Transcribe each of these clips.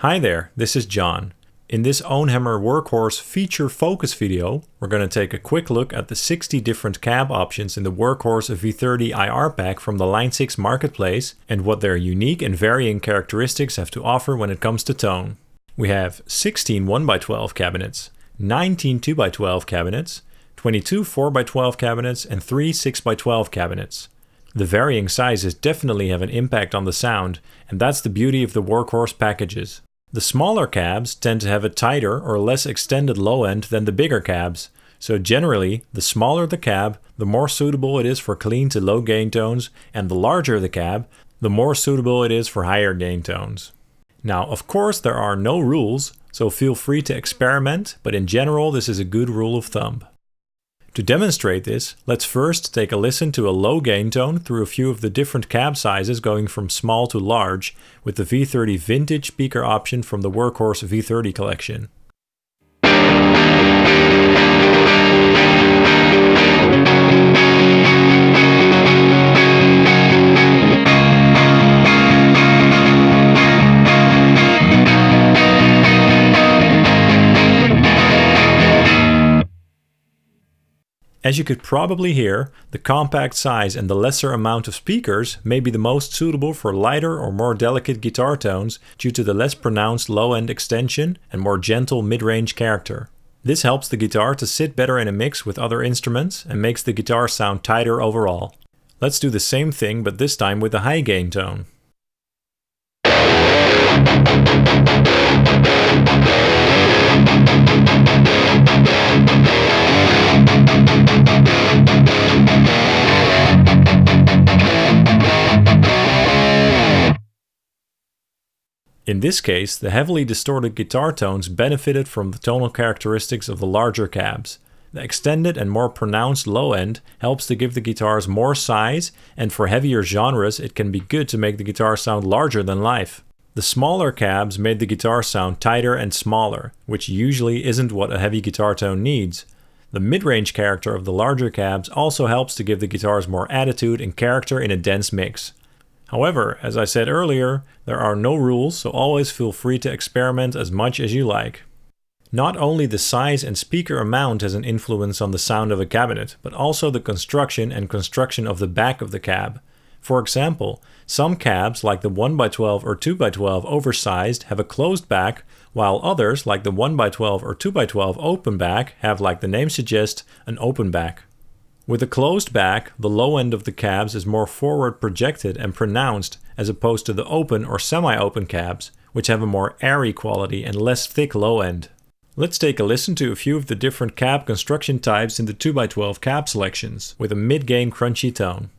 Hi there, this is John. In this OwnHammer Workhorse feature focus video, we're going to take a quick look at the 60 different cab options in the Workhorse V30 IR pack from the Line 6 marketplace and what their unique and varying characteristics have to offer when it comes to tone. We have 16 1x12 cabinets, 19 2x12 cabinets, 22 4x12 cabinets and 3 6x12 cabinets. The varying sizes definitely have an impact on the sound, and that's the beauty of the Workhorse packages. The smaller cabs tend to have a tighter or less extended low end than the bigger cabs, so generally, the smaller the cab, the more suitable it is for clean to low gain tones, and the larger the cab, the more suitable it is for higher gain tones. Now, of course, there are no rules, so feel free to experiment, but in general, this is a good rule of thumb. To demonstrate this, let's first take a listen to a low gain tone through a few of the different cab sizes going from small to large with the V30 Vintage speaker option from the Workhorse V30 collection. As you could probably hear, the compact size and the lesser amount of speakers may be the most suitable for lighter or more delicate guitar tones due to the less pronounced low-end extension and more gentle mid-range character. This helps the guitar to sit better in a mix with other instruments and makes the guitar sound tighter overall. Let's do the same thing, but this time with a high gain tone. In this case, the heavily distorted guitar tones benefited from the tonal characteristics of the larger cabs. The extended and more pronounced low end helps to give the guitars more size, and for heavier genres it can be good to make the guitar sound larger than life. The smaller cabs made the guitar sound tighter and smaller, which usually isn't what a heavy guitar tone needs. The mid-range character of the larger cabs also helps to give the guitars more attitude and character in a dense mix. However, as I said earlier, there are no rules, so always feel free to experiment as much as you like. Not only the size and speaker amount has an influence on the sound of a cabinet, but also the construction of the back of the cab. For example, some cabs, like the 1x12 or 2x12 oversized, have a closed back, while others, like the 1x12 or 2x12 open back, have, like the name suggests, an open back. With a closed back, the low end of the cabs is more forward projected and pronounced as opposed to the open or semi-open cabs, which have a more airy quality and less thick low end. Let's take a listen to a few of the different cab construction types in the 2x12 cab selections with a mid-gain crunchy tone.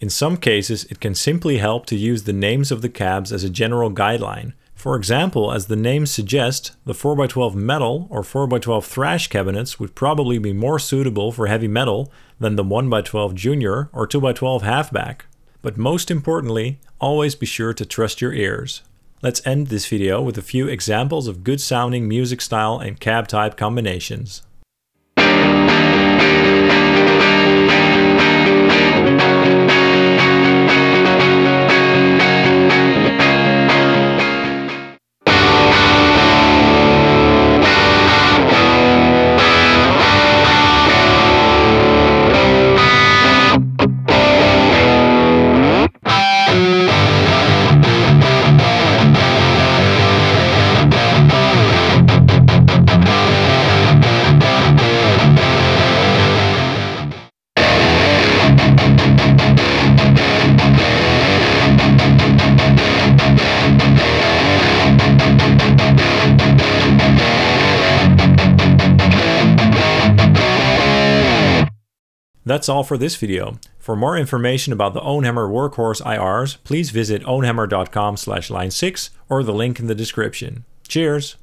In some cases, it can simply help to use the names of the cabs as a general guideline. For example, as the names suggest, the 4x12 metal or 4x12 thrash cabinets would probably be more suitable for heavy metal than the 1x12 junior or 2x12 halfback. But most importantly, always be sure to trust your ears. Let's end this video with a few examples of good sounding music style and cab type combinations. That's all for this video. For more information about the OwnHammer Workhorse IRs, please visit ownhammer.com/line6 or the link in the description. Cheers!